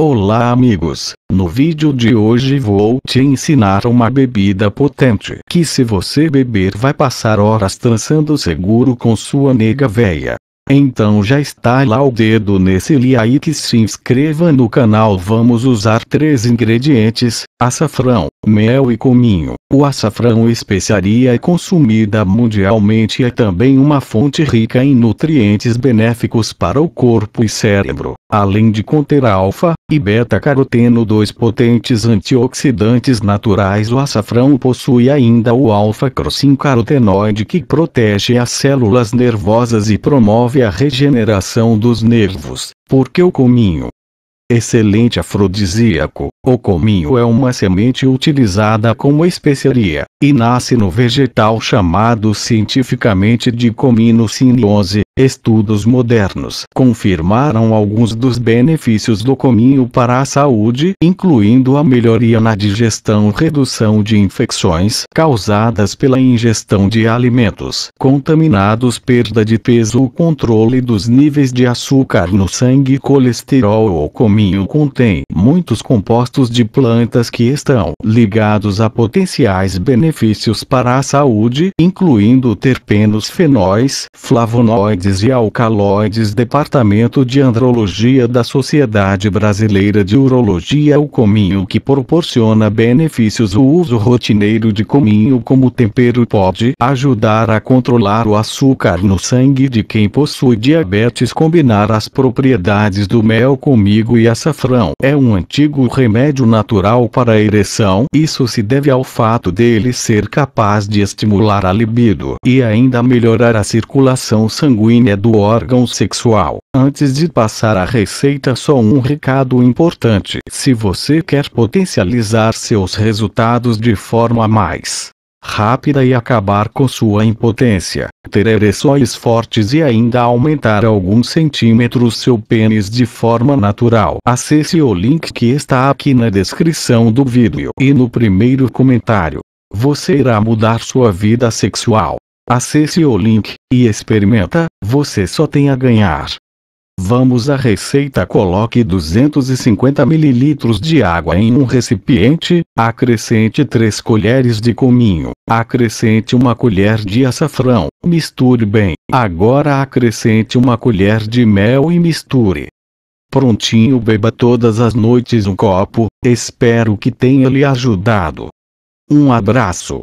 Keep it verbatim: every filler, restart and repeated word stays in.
Olá amigos, no vídeo de hoje vou te ensinar uma bebida potente que se você beber vai passar horas dançando seguro com sua nega véia. Então já está lá o dedo nesse like e se inscreva no canal. Vamos usar três ingredientes: açafrão, mel e cominho. O açafrão, especiaria consumida mundialmente, é também uma fonte rica em nutrientes benéficos para o corpo e cérebro, além de conter alfa e beta-caroteno, dois potentes antioxidantes naturais. O açafrão possui ainda o alfa-crocin-carotenoide, que protege as células nervosas e promove a regeneração dos nervos. Por que o cominho? Excelente afrodisíaco, o cominho é uma semente utilizada como especiaria, e nasce no vegetal chamado cientificamente de cominociniose. Estudos modernos confirmaram alguns dos benefícios do cominho para a saúde, incluindo a melhoria na digestão, redução de infecções causadas pela ingestão de alimentos contaminados, perda de peso, o controle dos níveis de açúcar no sangue e colesterol. O cominho contém muitos compostos de plantas que estão ligados a potenciais benefícios para a saúde, incluindo terpenos, fenóis, flavonoides e alcaloides. Departamento de Andrologia da Sociedade Brasileira de Urologia. O cominho que proporciona benefícios. O uso rotineiro de cominho como tempero pode ajudar a controlar o açúcar no sangue de quem possui diabetes. Combinar as propriedades do mel, comigo e açafrão é um antigo remédio natural para a ereção. Isso se deve ao fato dele ser capaz de estimular a libido e ainda melhorar a circulação sanguínea do órgão sexual. Antes de passar a receita, só um recado importante: se você quer potencializar seus resultados de forma mais rápida e acabar com sua impotência, ter ereções fortes e ainda aumentar alguns centímetros seu pênis de forma natural, acesse o link que está aqui na descrição do vídeo e no primeiro comentário. Você irá mudar sua vida sexual. Acesse o link e experimenta, você só tem a ganhar. Vamos à receita. Coloque duzentos e cinquenta mililitros de água em um recipiente, acrescente três colheres de cominho, acrescente uma colher de açafrão, misture bem. Agora acrescente uma colher de mel e misture. Prontinho, beba todas as noites um copo, espero que tenha lhe ajudado. Um abraço.